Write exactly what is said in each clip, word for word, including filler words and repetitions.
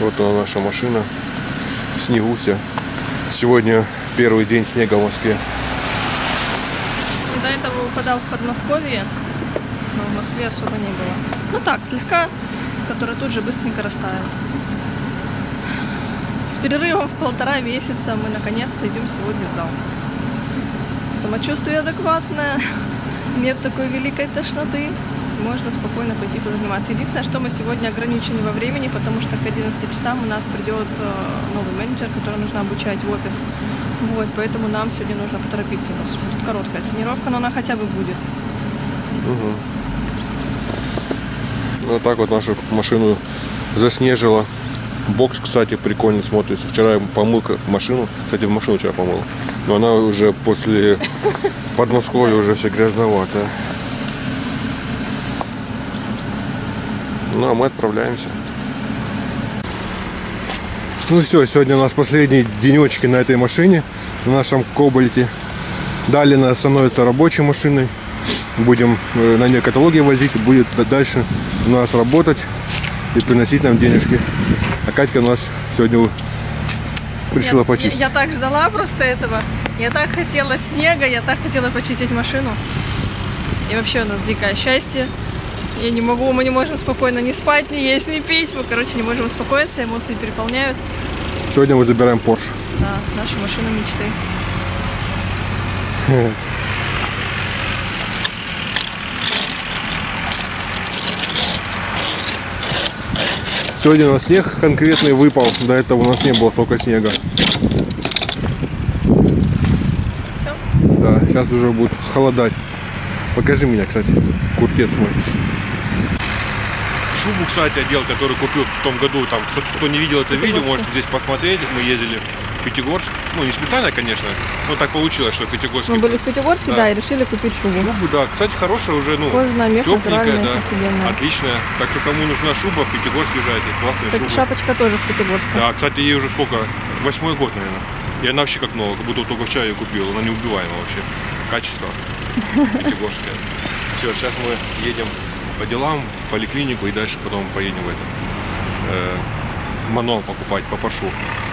Вот она, наша машина. В снегу вся. Сегодня первый день снега в Москве. До этого выпадал в Подмосковье, но в Москве особо не было. Ну так, слегка, который тут же быстренько растаял. С перерывом в полтора месяца мы наконец-то идем сегодня в зал. Самочувствие адекватное, нет такой великой тошноты, можно спокойно пойти позаниматься. Единственное, что мы сегодня ограничены во времени, потому что к одиннадцати часам у нас придет новый менеджер, который нужно обучать в офис. Вот, поэтому нам сегодня нужно поторопиться. У нас будет короткая тренировка, но она хотя бы будет. Угу. Вот так вот нашу машину заснежило. Бокс, кстати, прикольно смотрится. Вчера я помыл машину. Кстати, в машину вчера помыл. Но она уже после Подмосковья уже все грязноватая. Ну, а мы отправляемся. Ну все, сегодня у нас последние денечки на этой машине, на нашем Кобальте. Далее она становится рабочей машиной. Будем на ней каталоги возить, будет дальше у нас работать и приносить нам денежки. А Катька у нас сегодня решила я, почистить. Я, я так ждала просто этого. Я так хотела снега, я так хотела почистить машину. И вообще у нас дикое счастье. Я не могу, мы не можем спокойно ни спать, ни есть, ни пить. Мы, короче, не можем успокоиться, эмоции переполняют. Сегодня мы забираем Porsche. Да, нашу машину мечты. Сегодня у нас снег конкретный выпал. До этого у нас не было столько снега. Все? Да, сейчас уже будет холодать. Покажи меня, кстати, куртец мой. Шубу, кстати, одел, который купил в том году. Там, кто не видел это видео, можете здесь посмотреть. Мы ездили в Пятигорск. Ну, не специально, конечно, но так получилось, что в Пятигорске. Мы были в Пятигорске, да, да и решили купить шубу. Шубу, да. Кстати, хорошая уже, ну, кожаная, мех, тепленькая, да, офигенная. Отличная. Так что, кому нужна шуба, в Пятигорск езжайте. Классная шуба. Шапочка тоже с Пятигорска. Да, кстати, ей уже сколько? Восьмой год, наверное. И она вообще как новая, как будто только вчера ее купил. Она неубиваема вообще. Качество пятигорское. Все, сейчас мы едем по делам, в поликлинику и дальше потом поедем в этот э, мануал покупать по Поршу.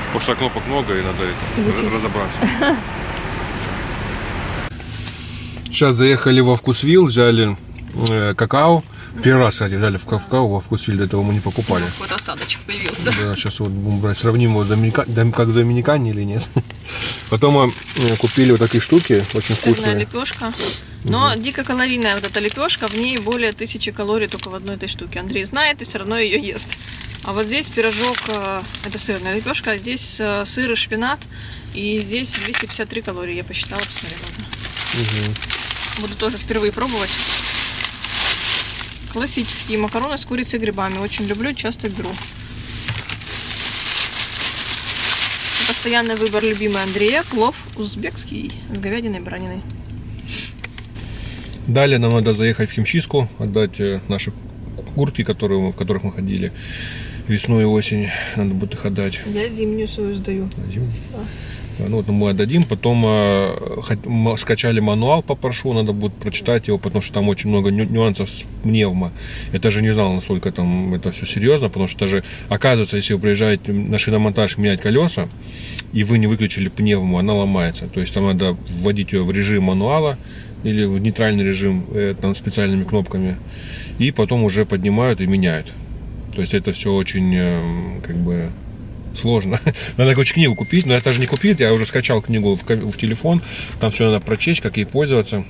Потому что кнопок много и надо это, разобраться. Сейчас заехали во Вкусвилл, взяли э, какао. Первый раз, кстати, взяли в какао, во Вкусвилл, до этого мы не покупали. Вот осадочек появился. Да, сейчас вот будем брать, сравним его с Доминика... как в Доминикане или нет. Потом мы купили вот такие штуки, очень сырная вкусные. Лепешка. Но угу. дико калорийная вот эта лепешка, в ней более тысячи калорий только в одной этой штуке. Андрей знает и все равно ее ест. А вот здесь пирожок, это сырная лепешка, а здесь сыр и шпинат. И здесь двести пятьдесят три калории, я посчитала, посмотри, нужно. Угу. Буду тоже впервые пробовать. Классические макароны с курицей и грибами. Очень люблю, часто беру. Постоянный выбор любимый Андрея. Плов узбекский с говядиной и бараниной. Далее нам надо заехать в химчистку, отдать наши куртки, которые, в которых мы ходили весной и осенью. Надо будет их отдать. Я зимнюю свою сдаю. Да. Ну, вот мы отдадим. Потом э, скачали мануал по Поршу, надо будет прочитать его, потому что там очень много ню нюансов с пневмо. Я даже не знал, насколько там это все серьезно, потому что даже, оказывается, если вы приезжаете на шиномонтаж менять колеса, и вы не выключили пневму, она ломается. То есть там надо вводить ее в режим мануала, или в нейтральный режим там специальными кнопками, и потом уже поднимают и меняют. То есть это все очень как бы сложно. Надо очень книгу купить, но я даже не купил, я уже скачал книгу в, в телефон, там все надо прочесть, как ей пользоваться.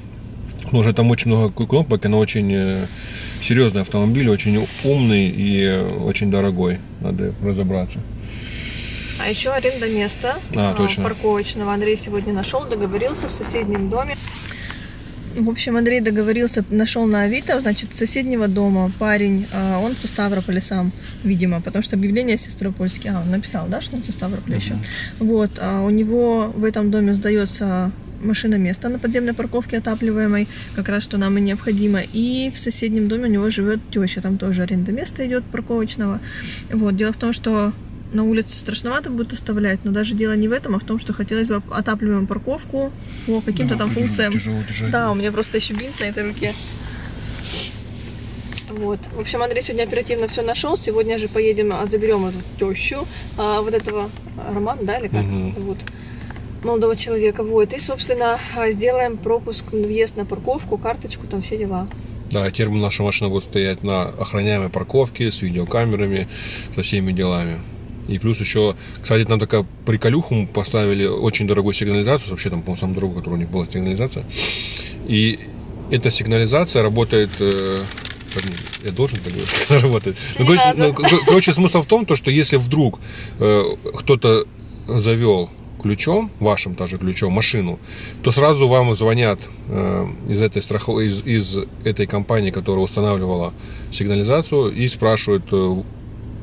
Нужно там очень много кнопок, она очень серьезный автомобиль, очень умный и очень дорогой, надо разобраться. А еще аренда места а, точно. парковочного Андрей сегодня нашел, договорился в соседнем доме. В общем, Андрей договорился, нашел на Авито, значит, соседнего дома парень, он со Ставрополя сам, видимо, потому что объявление сестропольские, а, он написал, да, что он со Ставрополя еще. Вот, а у него в этом доме сдается машина место на подземной парковке отапливаемой, как раз что нам и необходимо. И в соседнем доме у него живет теща, там тоже аренда места идет парковочного. Вот, дело в том, что на улице страшновато будет оставлять, но даже дело не в этом, а в том, что хотелось бы отапливаемую парковку по каким-то да, там функциям. Тяжело, тяжело. Да, у меня просто еще бинт на этой руке. Вот. В общем, Андрей сегодня оперативно все нашел. Сегодня же поедем, заберем эту тещу, а, вот этого Романа, да, или как mm-hmm. зовут, молодого человека. Вот. И, собственно, сделаем пропуск, въезд на парковку, карточку, там все дела. Да, теперь наша машина будет стоять на охраняемой парковке с видеокамерами, со всеми делами. И плюс еще, кстати, там такая приколюху поставили, очень дорогую сигнализацию, вообще там, по-моему, самую дорогую, которая у них была сигнализация. И эта сигнализация работает... Э, я должен так говорить, она работает. Ну, ну, короче, смысл в том, что если вдруг э, кто-то завел ключом, вашим тоже ключом, машину, то сразу вам звонят э, из этой страховой, из, из этой компании, которая устанавливала сигнализацию, и спрашивают... Э,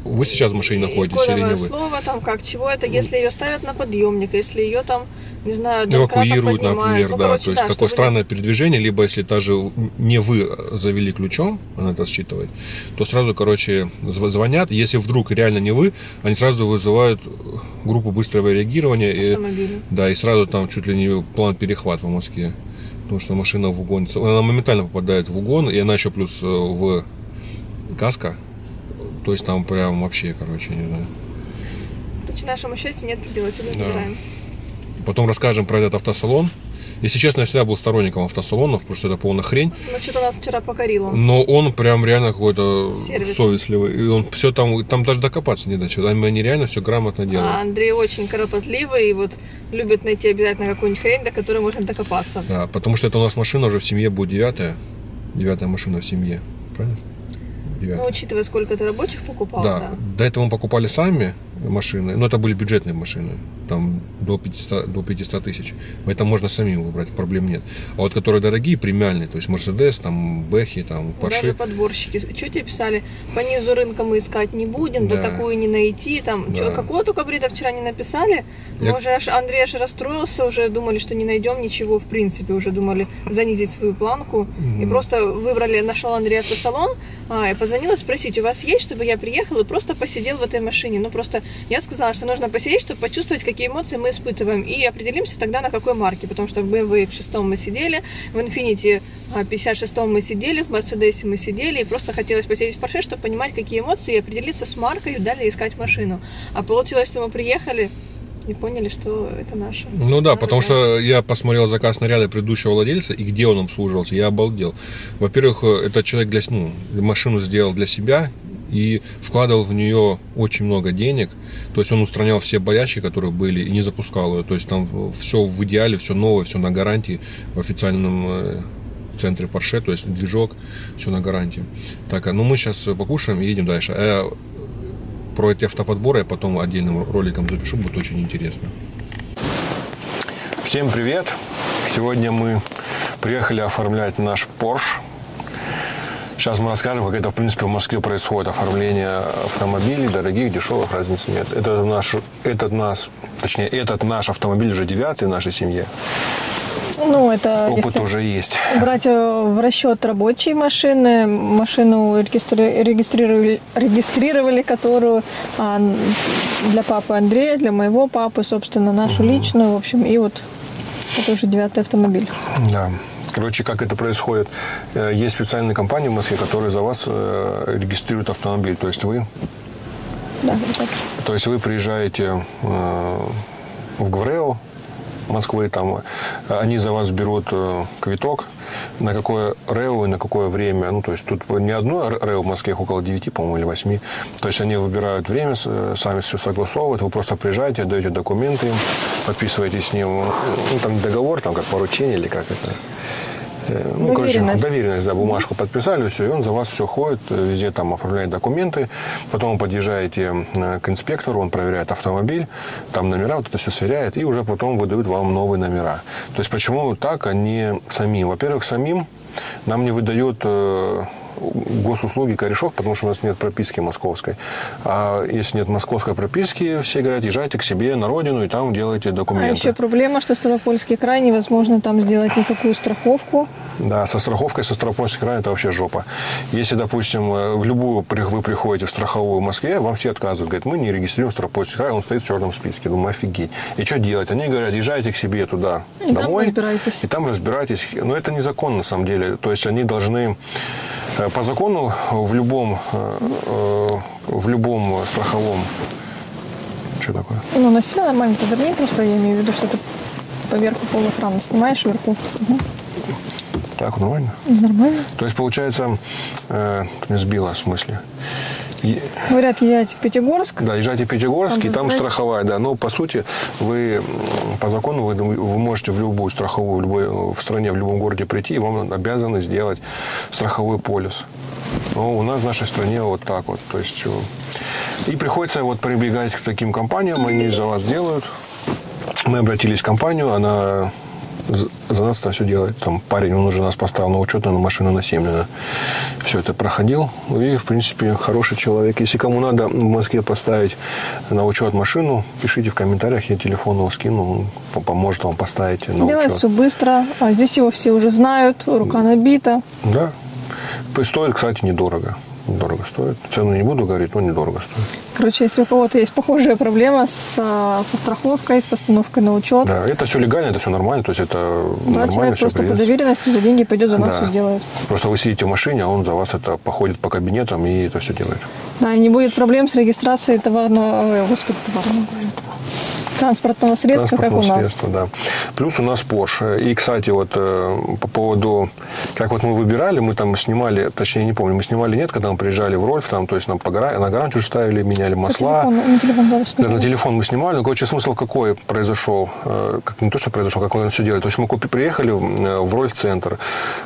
вы сейчас в машине находитесь или не вы? Слово там как, чего это, если ее ставят на подъемник, если ее там, не знаю, эвакуируют, например, ну, да, короче, то есть да, такое странное вы... передвижение, либо если даже не вы завели ключом, она это считывает, то сразу, короче, звонят, если вдруг реально не вы, они сразу вызывают группу быстрого реагирования, и, да, и сразу там чуть ли не план перехват в Москве, потому что машина в угон, она моментально попадает в угон, и она еще плюс в каска. То есть там прям вообще, короче, не знаю. Короче, нашему счастью нет предела, сюда забираем. Да. Потом расскажем про этот автосалон. Если честно, я всегда был сторонником автосалонов, потому что это полная хрень. Но что-то нас вчера покорило. Но он прям реально какой-то совестливый. И он все там, там даже докопаться не до чего. Они реально все грамотно делают. А Андрей очень кропотливый и вот любит найти обязательно какую-нибудь хрень, до которой можно докопаться. Да, потому что это у нас машина уже в семье будет девятая. Девятая машина в семье, правильно? Ну, учитывая, сколько ты рабочих покупал, да, да. До этого мы покупали сами машины, но это были бюджетные машины, там до пятисот, до пятисот тысяч. Это можно самим выбрать, проблем нет. А вот которые дорогие, премиальные, то есть Mercedes, там Бэхи, там Porsche. Даже подборщики, что тебе писали, по низу рынка мы искать не будем, да, да такую не найти, там, да. Чё, какого только бреда вчера не написали, я... мы уже аж, Андрей аж расстроился, уже думали, что не найдем ничего, в принципе, уже думали занизить свою планку, mm-hmm. и просто выбрали, нашел Андрей автосалон, а, и позвонила спросить, у вас есть, чтобы я приехал и просто посидел в этой машине, ну просто... Я сказала, что нужно посидеть, чтобы почувствовать, какие эмоции мы испытываем. И определимся тогда, на какой марке. Потому что в бэ эм вэ икс шесть мы сидели, в Infiniti пятьдесят шесть мы сидели, в Mercedes мы сидели. И просто хотелось посидеть в Porsche, чтобы понимать, какие эмоции, и определиться с маркой, и далее искать машину. А получилось, что мы приехали и поняли, что это наше. Ну да, надо потому брать. Что я посмотрел заказ наряда предыдущего владельца, и где он обслуживался, я обалдел. Во-первых, этот человек для, ну, машину сделал для себя, и вкладывал в нее очень много денег, то есть он устранял все болячки, которые были, и не запускал ее, то есть там все в идеале, все новое, все на гарантии в официальном центре Porsche, то есть движок, все на гарантии. Так, ну мы сейчас покушаем и едем дальше. Я про эти автоподборы я потом отдельным роликом запишу, будет очень интересно. Всем привет! Сегодня мы приехали оформлять наш Porsche. Сейчас мы расскажем, как это, в принципе, в Москве происходит. Оформление автомобилей, дорогих, дешевых, разницы нет. Этот наш, этот нас, точнее, этот наш автомобиль уже девятый в нашей семье. Ну, это опыт уже есть. Брать в расчет рабочие машины, машину регистрировали, регистрировали которую для папы Андрея, для моего папы, собственно, нашу угу. личную, в общем, и вот это уже девятый автомобиль. Да. Короче, как это происходит? Есть специальные компании в Москве, которые за вас регистрируют автомобиль. То есть вы, да, то есть вы приезжаете в ГВРЭО Москвы, там они за вас берут квиток, на какое РЭО и на какое время. Ну, то есть тут не одно РЭО в Москве, их около девяти, по-моему, или восьми. То есть они выбирают время, сами все согласовывают. Вы просто приезжаете, отдаете документы им, подписываете с ним, ну, там договор, там как поручение или как это. Ну, короче, доверенность, да, бумажку подписали, все, и он за вас все ходит, везде там оформляет документы, потом вы подъезжаете к инспектору, он проверяет автомобиль, там номера, вот это все сверяет, и уже потом выдают вам новые номера. То есть почему так, а не самим? Во-первых, самим нам не выдает госуслуги корешок, потому что у нас нет прописки московской. А если нет московской прописки, все говорят, езжайте к себе на родину и там делайте документы. А еще проблема, что Ставропольский край, невозможно там сделать никакую страховку. Да, со страховкой, со Ставропольского края это вообще жопа. Если, допустим, в любую вы приходите в страховую в Москве, вам все отказывают, говорят, мы не регистрируем Ставропольский край, он стоит в черном списке. Думаю, офигеть. И что делать? Они говорят, езжайте к себе туда, и домой, там и там разбирайтесь. Но это незаконно, на самом деле. То есть они должны по закону в любом, в любом страховом... Что такое? Ну, на себя нормально подверни, просто я имею в виду, что ты поверху полуэкрана снимаешь вверху. Угу. Так, нормально? Нормально. То есть, получается, э, ты меня сбила, в смысле? Е... Говорят, езжайте в Пятигорск. Да, езжайте в Пятигорск, там и там езжайте. Страховая, да. Но, по сути, вы по закону вы, вы можете в любую страховую, в, любой, в стране, в любом городе прийти, и вам обязаны сделать страховой полис. Но у нас в нашей стране вот так вот. То есть, и приходится вот прибегать к таким компаниям, они за вас делают. Мы обратились в компанию, она... За нас это все делает. Там парень, он уже нас поставил на учет, на машину на семь. Все это проходил. И, в принципе, хороший человек. Если кому надо в Москве поставить на учет машину, пишите в комментариях, я телефон его скину, он поможет вам поставить на учет. Делает все быстро. А здесь его все уже знают, рука набита. Да. Стоит, кстати, недорого. Дорого стоит. Цену не буду говорить, но недорого стоит. Короче, если у кого-то есть похожая проблема с, со страховкой, с постановкой на учет. Да, это все легально, это все нормально. То есть это да, нормально все просто по доверенности за деньги пойдет, за вас да. все сделает. Просто вы сидите в машине, а он за вас это походит по кабинетам и это все делает. Да, и не будет проблем с регистрацией товарного, господи, товарного транспортного средства, транспортного как у нас. Средства, да. Плюс у нас Porsche. И, кстати, вот по поводу, как вот мы выбирали, мы там снимали, точнее, не помню, мы снимали, нет, когда мы приезжали в Рольф, там, то есть нам по гар... на гарантию ставили, меняли масла. Телефон, на, телефон, да, да, на телефон мы снимали. Но, короче, смысл какой произошел, как, не то, что произошел, как мы все делали. То есть мы купи... приехали в Рольф-центр,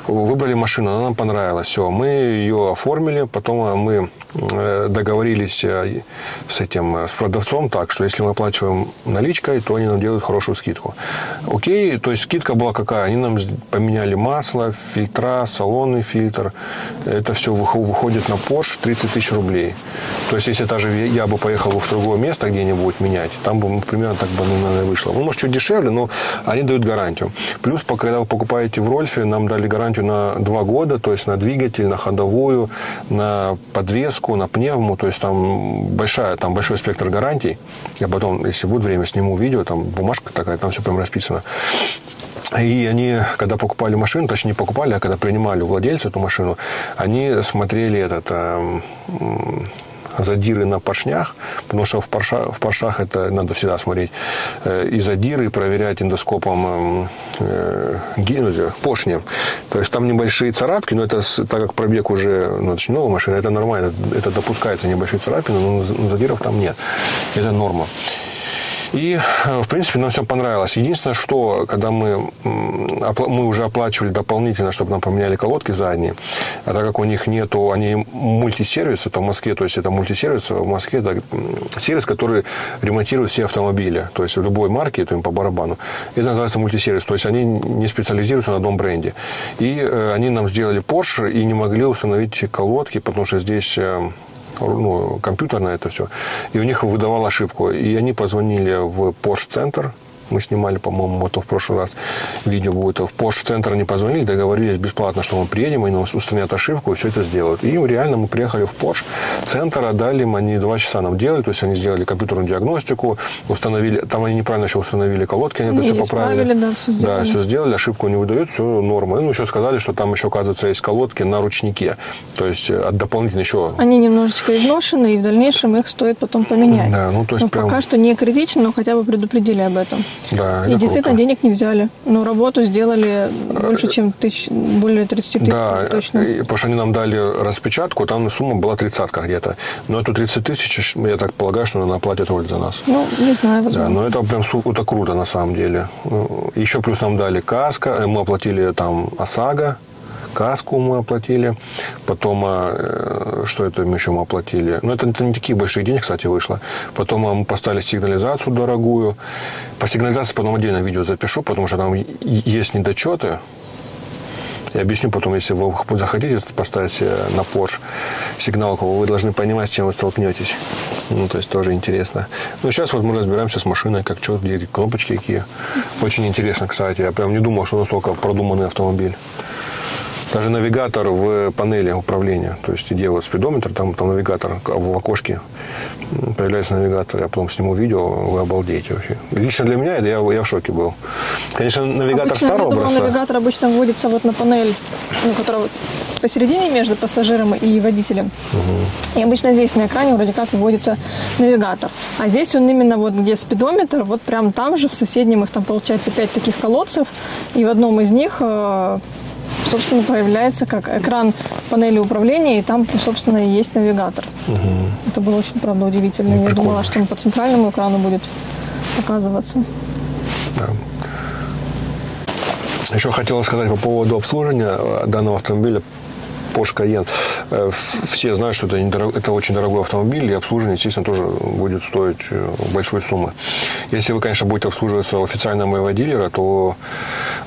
выбрали машину, она нам понравилась, все. Мы ее оформили, потом мы договорились с этим, с продавцом так, что если мы оплачиваем наличие, то они нам делают хорошую скидку. Окей, то есть скидка была какая? Они нам поменяли масло, фильтра, салонный фильтр. Это все выходит на Porsche тридцать тысяч рублей. То есть если даже я бы поехал в другое место где-нибудь менять, там бы примерно так бы, наверное, вышло. Ну, может, чуть дешевле, но они дают гарантию. Плюс, когда вы покупаете в Рольфе, нам дали гарантию на два года, то есть на двигатель, на ходовую, на подвеску, на пневму. То есть там, большая, там большой спектр гарантий. Я потом, если будет время, сниму видео, там бумажка такая, там все прям расписано. И они, когда покупали машину, точнее не покупали, а когда принимали у владельца эту машину, они смотрели этот... Э, э, задиры на поршнях, потому что в поршах, в поршах это надо всегда смотреть и задиры, и проверять эндоскопом э, э, поршни. То есть там небольшие царапки, но это, так как пробег уже, ну, это же новая машина, это нормально, это допускается небольшие царапины, но задиров там нет. Это норма. И, в принципе, нам все понравилось. Единственное, что, когда мы, мы уже оплачивали дополнительно, чтобы нам поменяли колодки задние, а так как у них нету, они мультисервис, это в Москве, то есть это мультисервис, в Москве это сервис, который ремонтирует все автомобили, то есть в любой марке, это им по барабану. Это называется мультисервис, то есть они не специализируются на одном бренде. И они нам сделали Porsche и не могли установить колодки, потому что здесь... Ну, компьютер на это все. И у них выдавал ошибку. И они позвонили в Porsche-центр. Мы снимали, по-моему, это в прошлый раз видео будет. В Porsche-центр не позвонили, договорились бесплатно, что мы приедем, они нас устранят ошибку и все это сделают. И реально мы приехали в Porsche-центр, отдали им, они два часа нам делали, то есть они сделали компьютерную диагностику, установили, там они неправильно еще установили колодки, они это все поправили. Да, все сделали. Да, все сделали, ошибку не выдают, все норма. Ну, еще сказали, что там еще, оказывается, есть колодки на ручнике, то есть дополнительно еще... Они немножечко изношены, и в дальнейшем их стоит потом поменять. Да, ну, то есть но прям... пока что не критично, но хотя бы предупредили об этом. Да, и действительно круто. Денег не взяли, но работу сделали больше, чем тысяч, более тридцати тысяч. Да, точно. И, потому что они нам дали распечатку, там сумма была тридцатка где-то. Но эту тридцать тысяч, я так полагаю, что она платит Рольф за нас. Ну, не знаю, возможно. Да, но это прям это круто на самом деле. Еще плюс нам дали каско, мы оплатили там ОСАГО. Каску мы оплатили, потом, что это еще мы оплатили, ну это, это не такие большие деньги, кстати, вышло, потом мы поставили сигнализацию дорогую, по сигнализации потом отдельно видео запишу, потому что там есть недочеты, я объясню потом, если вы захотите поставить на Porsche сигналку, вы должны понимать, с чем вы столкнетесь, ну то есть тоже интересно. Ну сейчас вот мы разбираемся с машиной, как что, где кнопочки какие, очень интересно, кстати, я прям не думал, что настолько продуманный автомобиль. Даже навигатор в панели управления. То есть, где вот спидометр, там, там навигатор в окошке. Появляется навигатор. Я потом сниму видео, вы обалдеете вообще. Лично для меня это я, я в шоке был. Конечно, навигатор обычно, старого я думала, образца. Навигатор обычно вводится вот на панель, ну, которая вот посередине между пассажиром и водителем. Угу. И обычно здесь на экране вроде как вводится навигатор. А здесь он именно вот где спидометр, вот прям там же, в соседнем, их там получается пять таких колодцев. И в одном из них... собственно, появляется как экран панели управления, и там, собственно, и есть навигатор. Угу. Это было очень, правда, удивительно. Ну, я прикольно. Думала, что он по центральному экрану будет показываться. Да. Еще хотела сказать по поводу обслуживания данного автомобиля Porsche Cayenne. Все знают, что это, недорог... это очень дорогой автомобиль, и обслуживание, естественно, тоже будет стоить большой суммы. Если вы, конечно, будете обслуживаться официально моего дилера, то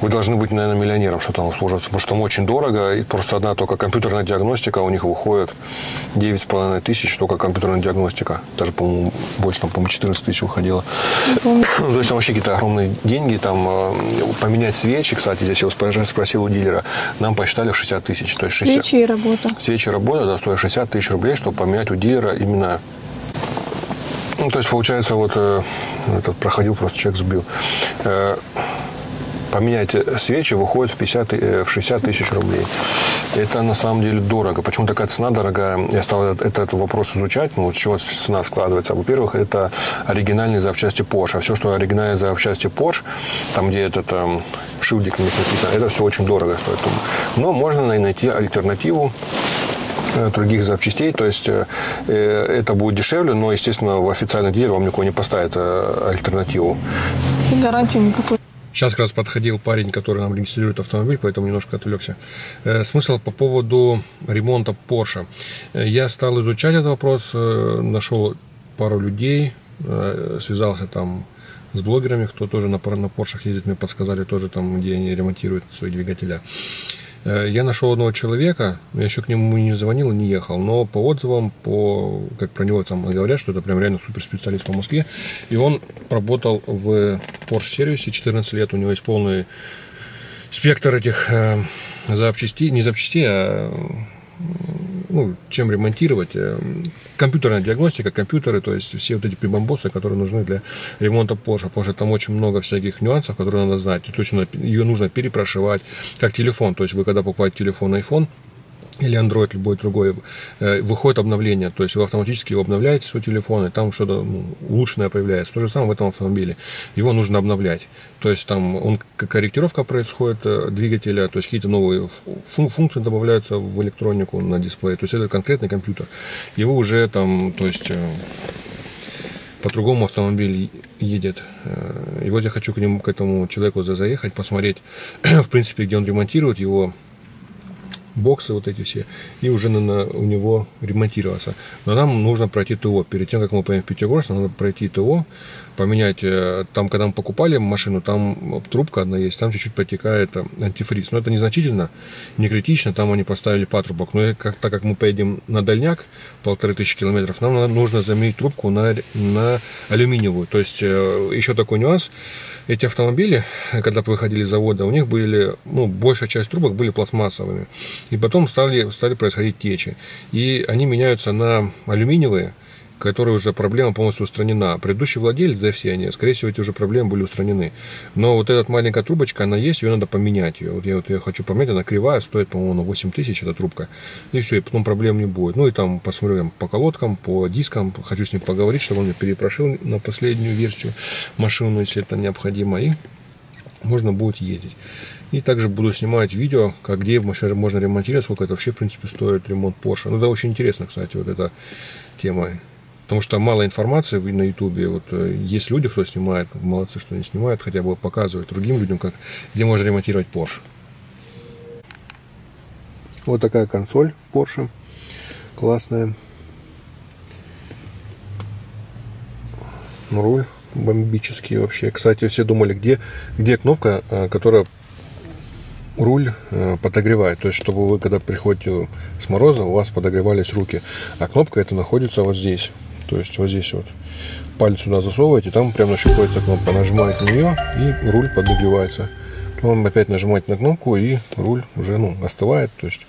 вы должны быть, наверное, миллионером, что там обслуживаться, потому что там очень дорого, и просто одна только компьютерная диагностика, у них выходит девять с половиной тысяч только компьютерная диагностика. Даже, по-моему, больше, там, по-моему, четырнадцать тысяч выходило. То есть там вообще какие-то огромные деньги, там, поменять свечи, кстати, здесь я спросил у дилера, нам посчитали в шестьдесят тысяч, то есть шестьдесят. Свечи и работа. Свечи и работа, да, стоит шестьдесят тысяч рублей, чтобы поменять у дилера именно... Ну, то есть, получается, вот э, этот проходил, просто человек сбил. Э, поменять свечи выходит в, пятьдесят, э, в шестьдесят тысяч рублей. Это, на самом деле, дорого. Почему такая цена дорогая? Я стал этот, этот вопрос изучать, ну, вот с чего цена складывается. Во-первых, это оригинальные запчасти Porsche. А все, что оригинальные запчасти Porsche, там, где этот э, шильдик написано, это все очень дорого стоит. Но можно найти альтернативу других запчастей, то есть э, это будет дешевле, но, естественно, в официальный дилер вам никого не поставит э, альтернативу. И гарантию никакой. Сейчас как раз подходил парень, который нам регистрирует автомобиль, поэтому немножко отвлекся. Э, смысл по поводу ремонта Porsche. Я стал изучать этот вопрос, э, нашел пару людей, э, связался там с блогерами, кто тоже на, на Porsche ездит, мне подсказали тоже там, где они ремонтируют свои двигателя. Я нашел одного человека, я еще к нему не звонил, не ехал, но по отзывам, по, как про него там говорят, что это прям реально суперспециалист по Москве, и он работал в Porsche сервисе четырнадцать лет, у него есть полный спектр этих э, запчастей, не запчастей, а ну, чем ремонтировать, э, компьютерная диагностика, компьютеры, то есть все вот эти прибамбосы, которые нужны для ремонта Porsche, потому что там очень много всяких нюансов, которые надо знать, то есть ее нужно перепрошивать, как телефон, то есть вы когда покупаете телефон iPhone или Android, любой другой, э, выходит обновление, то есть вы автоматически его обновляете свой телефон, и там что-то ну, улучшенное появляется, то же самое в этом автомобиле, его нужно обновлять, то есть там он, корректировка происходит э, двигателя, то есть какие-то новые фун функции добавляются в электронику на дисплее, то есть это конкретный компьютер, его уже там, то есть... Э, по-другому автомобиль едет. И вот я хочу к нему, к этому человеку заехать, посмотреть, в принципе, где он ремонтирует его боксы вот эти все, и уже на, у него ремонтироваться. Но нам нужно пройти ТО. Перед тем, как мы поедем в Пятигорск, надо пройти ТО, поменять. Там, когда мы покупали машину, там трубка одна есть, там чуть-чуть протекает антифриз. Но это незначительно, не критично, там они поставили патрубок. Но как, так как мы поедем на дальняк, полторы тысячи километров, нам нужно заменить трубку на, на алюминиевую. То есть, еще такой нюанс. Эти автомобили, когда выходили из завода, у них были, ну, большая часть трубок были пластмассовыми. И потом стали, стали происходить течи. И они меняются на алюминиевые, которые уже проблема полностью устранена. Предыдущий владелец, да все они, скорее всего, эти уже проблемы были устранены. Но вот эта маленькая трубочка, она есть, ее надо поменять. Ее. Вот я вот ее хочу поменять, она кривая, стоит, по-моему, восемь тысяч эта трубка. И все, и потом проблем не будет. Ну и там посмотрим по колодкам, по дискам. Хочу с ним поговорить, чтобы он мне перепрошил на последнюю версию машину, если это необходимо. И можно будет ездить. И также буду снимать видео, как где можно ремонтировать, сколько это вообще, в принципе, стоит ремонт Porsche. Ну, это очень интересно, кстати, вот эта тема. Потому что мало информации на ютубе. Вот есть люди, кто снимает, молодцы, что не снимают, хотя бы показывают другим людям, как, где можно ремонтировать Porsche. Вот такая консоль Porsche. Классная. Руль бомбический вообще. Кстати, все думали, где, где кнопка, которая... руль подогревает, то есть чтобы вы когда приходите с мороза, у вас подогревались руки, а кнопка эта находится вот здесь, то есть вот здесь вот, палец сюда засовываете, там прям нащупывается кнопка, нажимаете на нее и руль подогревается. он опять нажимает на кнопку, и руль уже, ну, остывает. То есть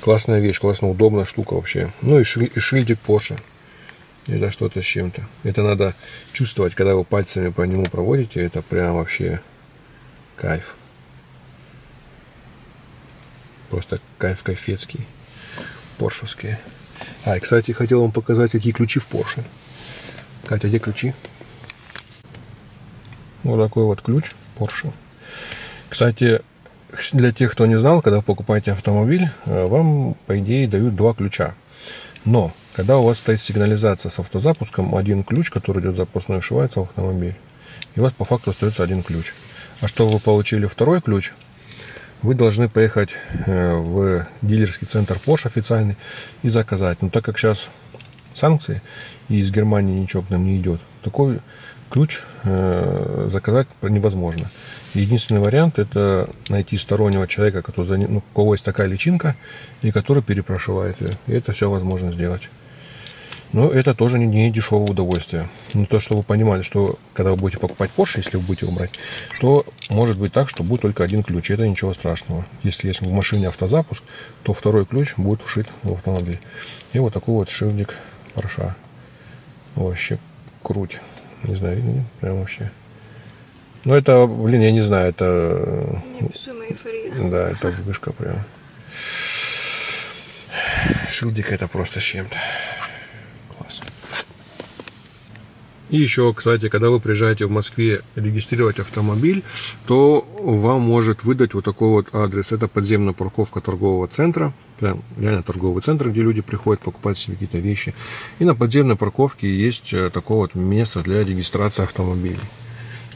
классная вещь, классно, удобная штука вообще. Ну и, шиль, и шильдик Porsche. Это что-то с чем-то. Это надо чувствовать, когда вы пальцами по нему проводите. Это прям вообще кайф. Просто кайф кайфецкий. Поршевские. А, и, кстати, хотел вам показать, какие ключи в Porsche. Катя, где ключи? Вот такой вот ключ в Porsche. Кстати, для тех, кто не знал, когда покупаете автомобиль, вам, по идее, дают два ключа. Но когда у вас стоит сигнализация с автозапуском, один ключ, который идет запускной, вшивается в автомобиль. И у вас по факту остается один ключ. А чтобы вы получили второй ключ, вы должны поехать в дилерский центр Porsche официальный и заказать. Но так как сейчас санкции и из Германии ничего к нам не идет, такой ключ заказать невозможно. Единственный вариант — это найти стороннего человека, который, ну, у кого есть такая личинка, и который перепрошивает ее. И это все возможно сделать. Но это тоже не, не дешевое удовольствие. Но то, что вы понимали, что когда вы будете покупать Porsche, если вы будете его брать, то может быть так, что будет только один ключ. Это ничего страшного. Если есть в машине автозапуск, то второй ключ будет вшит в автомобиль. И вот такой вот шильдик Porsche. Вообще круть. Не знаю, видно? Прям вообще. Ну это, блин, я не знаю, это... Неописуемая эйфория. Да, это вспышка прям. Шильдик это просто с чем-то. И еще, кстати, когда вы приезжаете в Москве регистрировать автомобиль, то вам может выдать вот такой вот адрес. Это подземная парковка торгового центра. Прям реально торговый центр, где люди приходят покупать себе какие-то вещи. И на подземной парковке есть такое вот место для регистрации автомобилей.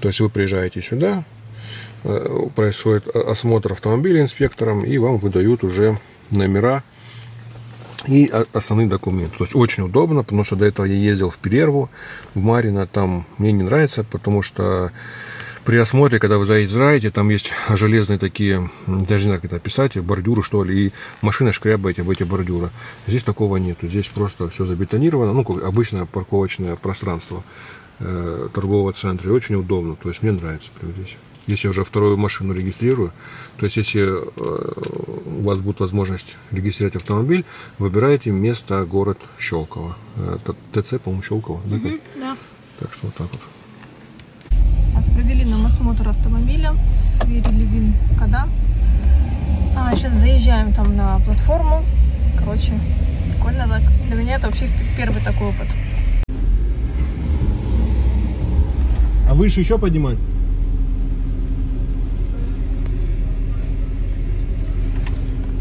То есть вы приезжаете сюда, происходит осмотр автомобиля инспектором, и вам выдают уже номера и основные документы. То есть очень удобно, потому что до этого я ездил в Перерву, в Марьино, там мне не нравится, потому что при осмотре, когда вы заезжаете, там есть железные такие, даже не знаю, как это описать, бордюры, что ли, и машина шкрябает об эти бордюры. Здесь такого нету, здесь просто все забетонировано, ну, как обычное парковочное пространство э, торгового центра, и очень удобно, то есть мне нравится прямо здесь. Если я уже вторую машину регистрирую, то есть если у вас будет возможность регистрировать автомобиль, выбираете место, город Щелково. ТЦ, по-моему, Щелково. Mm-hmm, да. Так что вот так вот. Провели нам осмотр автомобиля, сверили ВИН кода. А, сейчас заезжаем там на платформу. Короче, прикольно так. Для меня это вообще первый такой опыт. А выше еще поднимать?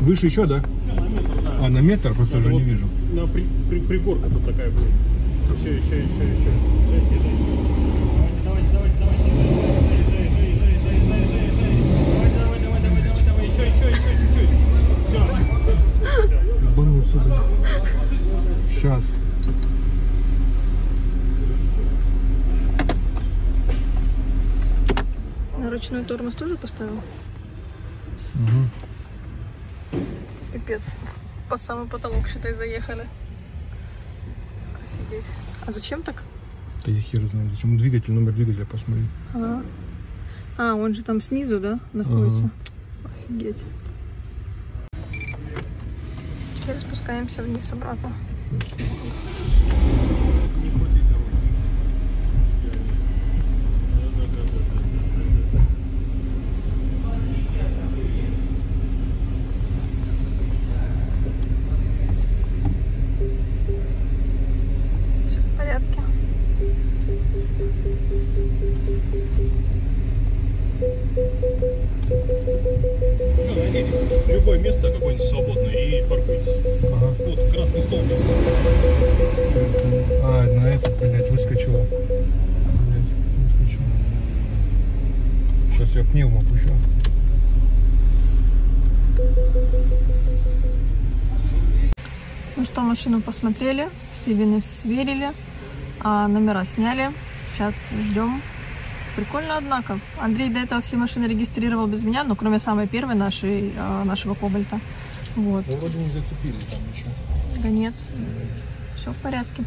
Выше еще, да? А, на метр, да. А, на метр просто уже вот не вижу. На при, при, пригорка тут такая будет. Еще, еще, еще, еще. Жайте, жайте. Давайте, давайте, давайте, давайте. Жай, жай, жай, жай, жай, жай, жай, жай. Давай, давай, давай, давай, давай. Еще, еще, еще, чуть-чуть. Все. Бануться, да. Сейчас. На ручной тормоз тоже поставил? Угу. Пипец, под самый потолок, считай, заехали. Офигеть. А зачем так? Да я хер знаю, зачем. Двигатель, номер двигателя посмотри. А, а он же там снизу, да, находится? Ага. Офигеть. Теперь спускаемся вниз обратно. Любое место какое-нибудь свободное и паркуйтесь. Ага. Вот красный столбик. А, на это, блядь, выскочила. Блядь, выскочила. Сейчас я пневму опущу. Ну что, машину посмотрели, все вины сверили, а номера сняли. Сейчас ждем. Прикольно, однако. Андрей до этого все машины регистрировал без меня, но кроме самой первой нашей, нашего Кобальта. Вот. Вроде не зацепили там ничего. Да нет, все в порядке.